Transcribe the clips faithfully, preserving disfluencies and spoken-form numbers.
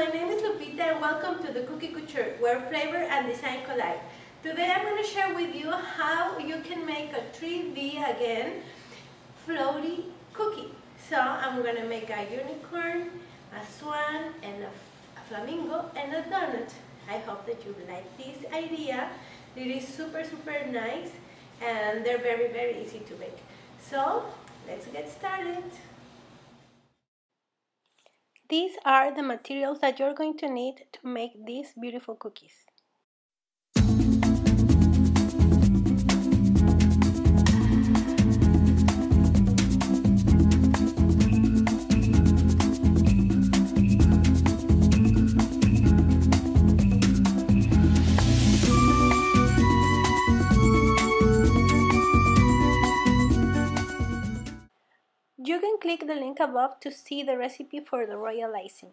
my name is Lupita and welcome to The Cookie Couture, where flavor and design collide. Today I'm going to share with you how you can make a three D again floaty cookie. So I'm going to make a unicorn, a swan, and a, a flamingo, and a donut. I hope that you like this idea. It is super super nice and they're very very easy to make. So let's get started. These are the materials that you're going to need to make these beautiful cookies. You can click the link above to see the recipe for the royal icing.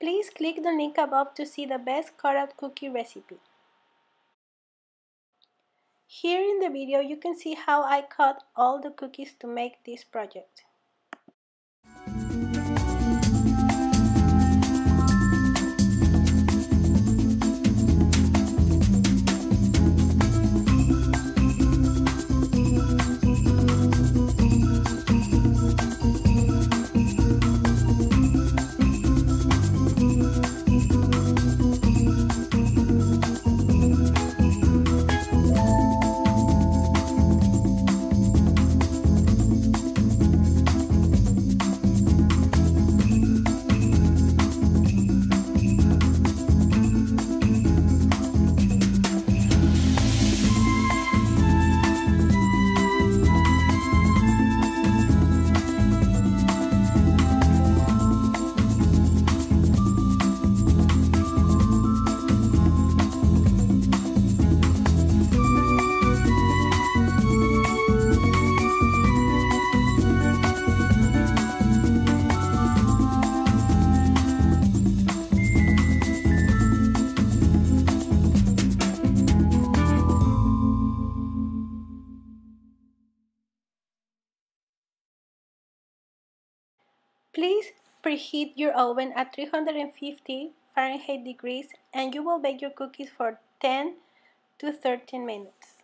Please click the link above to see the best cutout cookie recipe. Here in the video you can see how I cut all the cookies to make this project. Please preheat your oven at three hundred fifty Fahrenheit degrees and you will bake your cookies for ten to thirteen minutes.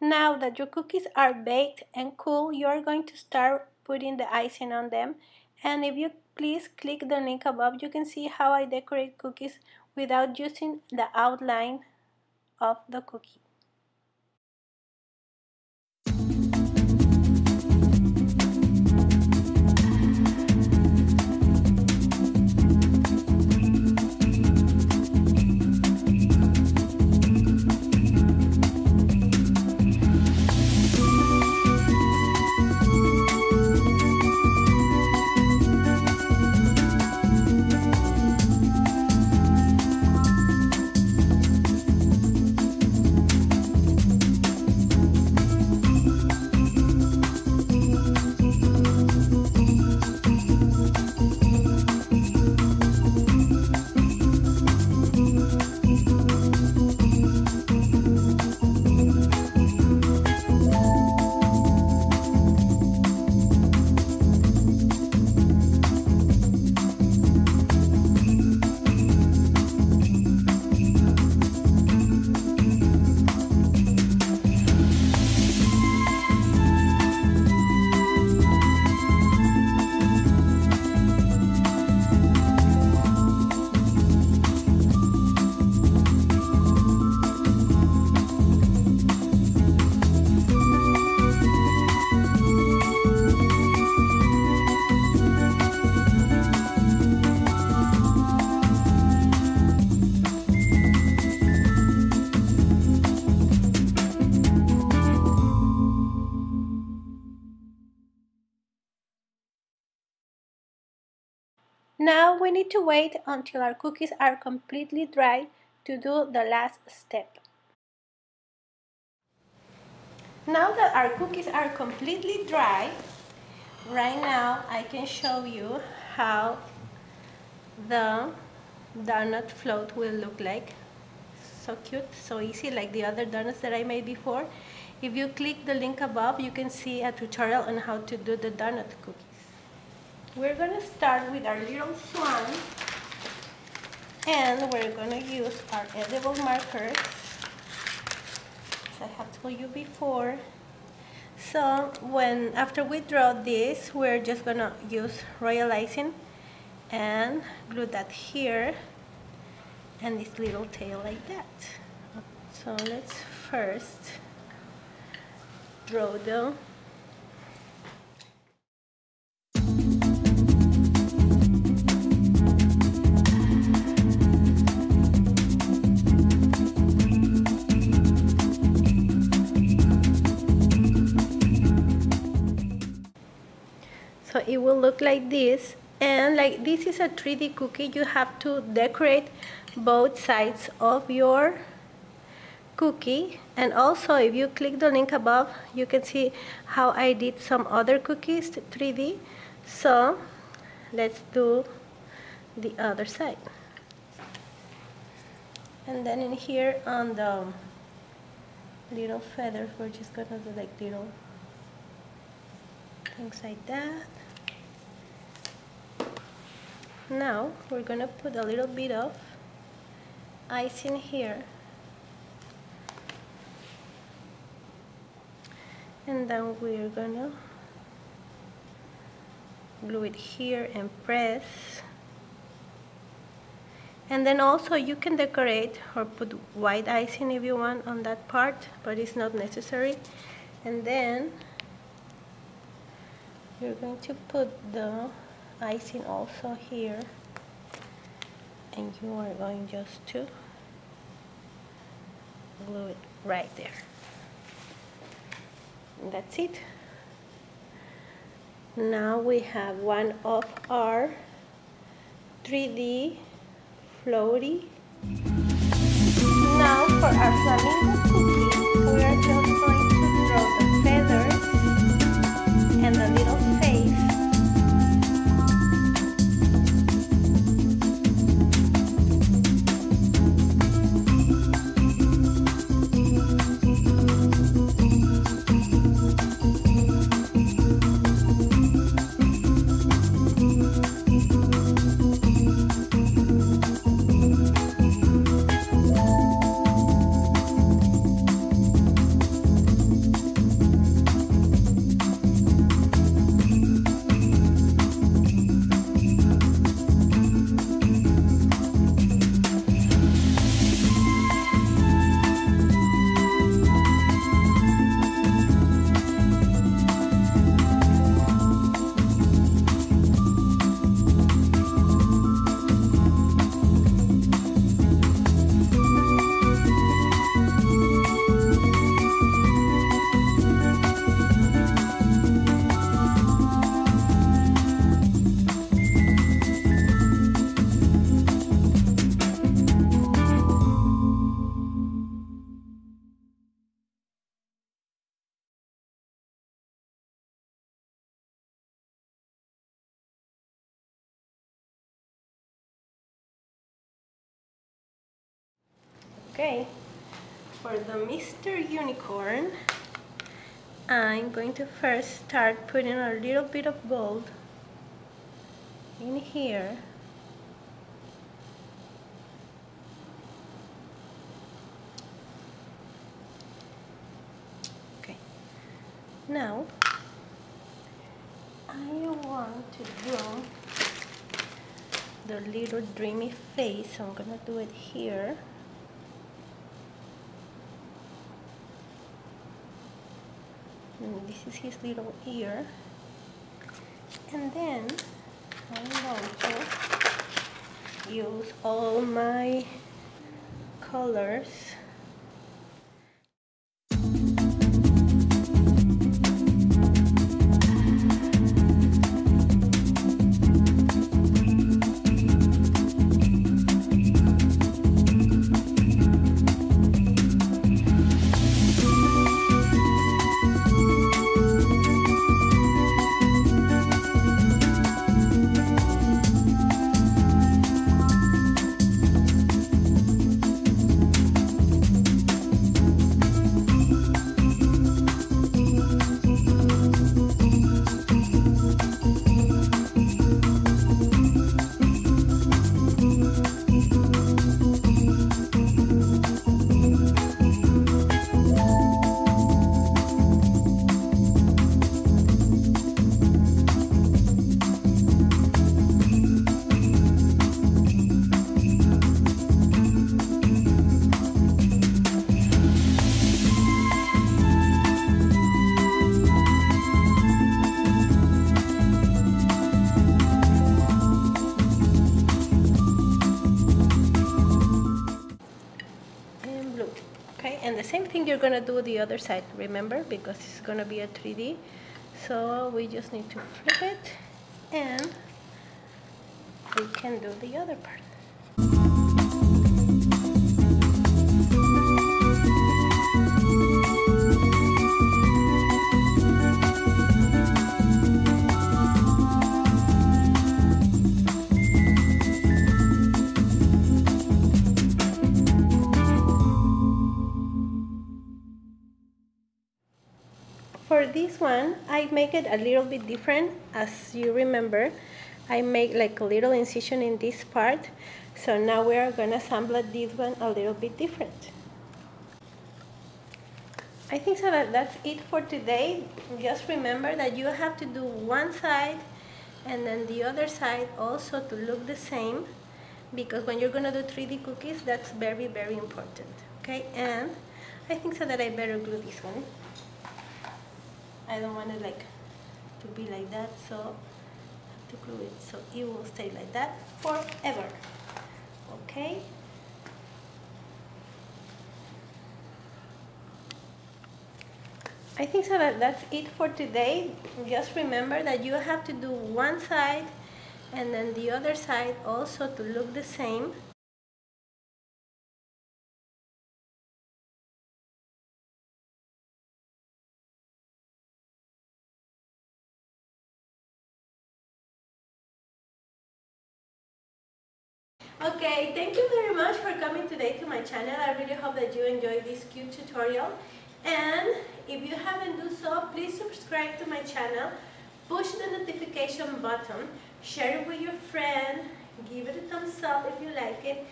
Now that your cookies are baked and cool, you are going to start putting the icing on them, and if you please click the link above, you can see how I decorate cookies without using the outline of the cookie. Now we need to wait until our cookies are completely dry to do the last step. Now that our cookies are completely dry, right now I can show you how the doughnut float will look like. So cute, so easy, like the other doughnuts that I made before. If you click the link above, you can see a tutorial on how to do the doughnut cookies. We're going to start with our little swan, and we're going to use our edible markers, as I have told you before. So when after we draw this, we're just going to use royal icing and glue that here and this little tail like that. So let's first draw the So it will look like this, and like this is a three D cookie, you have to decorate both sides of your cookie. And also, if you click the link above, you can see how I did some other cookies three D. So let's do the other side. And then in here on the little feathers, we're just gonna do like little things like that. Now we're gonna put a little bit of ice in here, and then we're gonna glue it here and press. And then also you can decorate or put white icing if you want on that part, but it's not necessary. And then you're going to put the icing also here, and you are going just to glue it right there. And that's it. Now we have one of our three D floaty. Now for our flamingo cookie, we are just going to draw the feathers and the little face. Okay, for the Mister Unicorn, I'm going to first start putting a little bit of gold in here. Okay, now I want to draw the little dreamy face, so I'm gonna do it here. And this is his little ear, and then I'm going to use all my colors. think you're gonna do the other side, remember, because it's gonna be a three D. So we just need to flip it and we can do the other part. For this one, I make it a little bit different. As you remember, I make like a little incision in this part. So now we are gonna sample this one a little bit different. I think so that that's it for today. Just remember that you have to do one side and then the other side also to look the same, because when you're gonna do three D cookies, that's very, very important, okay? And I think so that I better glue this one. I don't want it like to be like that, so I have to glue it so it will stay like that forever. Okay. I think so that that's it for today. Just remember that you have to do one side and then the other side also to look the same. Okay, thank you very much for coming today to my channel. I really hope that you enjoyed this cute tutorial. And if you haven't done so, please subscribe to my channel, push the notification button, share it with your friend, give it a thumbs up if you like it,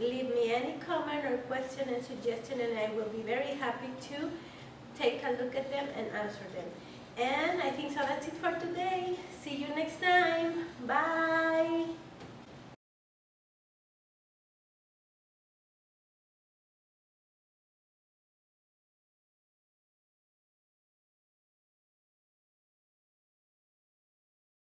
leave me any comment or question and suggestion, and I will be very happy to take a look at them and answer them. And I think so that's it for today. See you next time.